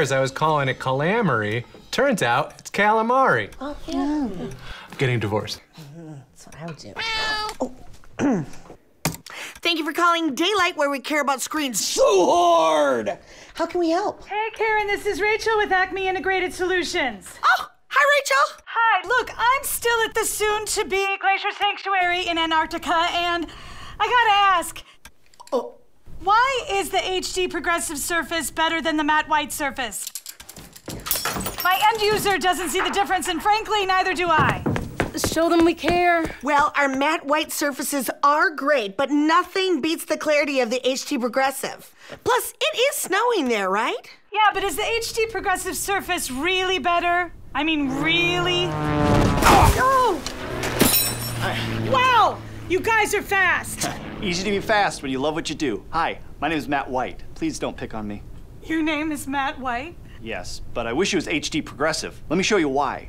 years, I was calling it calamari. Turns out it's calamari. Oh, yeah. Mm. I'm getting divorced. That's what I would do. Oh. Thank you for calling Daylight, where we care about screens so hard. How can we help? Hey, Karen, this is Rachel with Acme Integrated Solutions. Oh, hi, Rachel. Hi, look, I'm still at the soon-to-be Glacier Sanctuary in Antarctica, and I gotta ask, why is the HD Progressive surface better than the Matt White surface? My end user doesn't see the difference, and frankly, neither do I. Show them we care. Well, our matte white surfaces are great, but nothing beats the clarity of the HD Progressive. Plus, it is snowing there, right? Yeah, but is the HD Progressive surface really better? I mean, really? Oh! Wow! You guys are fast. Easy to be fast when you love what you do. Hi, my name is Matt White. Please don't pick on me. Your name is Matt White? Yes, but I wish it was HD Progressive. Let me show you why.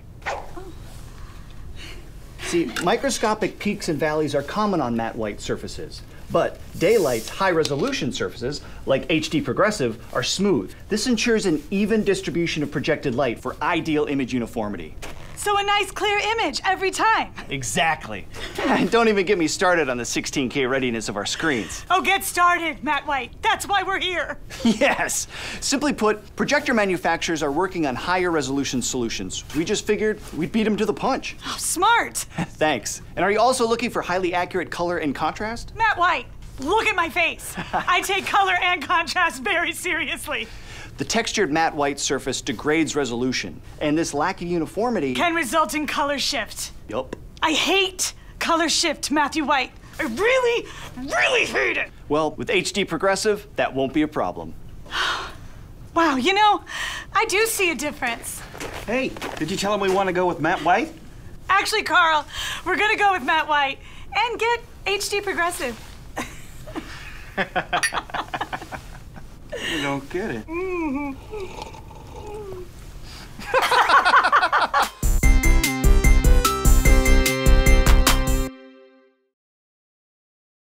See, microscopic peaks and valleys are common on matte white surfaces, but Daylight's high-resolution surfaces, like HD Progressive, are smooth. This ensures an even distribution of projected light for ideal image uniformity. So a nice, clear image every time. Exactly. And don't even get me started on the 16K readiness of our screens. Oh, get started, Matt White. That's why we're here. Yes. Simply put, projector manufacturers are working on higher-resolution solutions. We just figured we'd beat them to the punch. Oh, smart. Thanks. And are you also looking for highly accurate color and contrast? Matt White, look at my face. I take color and contrast very seriously. The textured matte white surface degrades resolution, and this lack of uniformity can result in color shift. Yup. I hate color shift, Matthew White. I really, really hate it. Well, with HD Progressive, that won't be a problem. Wow, you know, I do see a difference. Hey, did you tell him we want to go with Matt White? Actually, Carl, we're going to go with Matt White and get HD Progressive. You don't get it. Mm-hmm.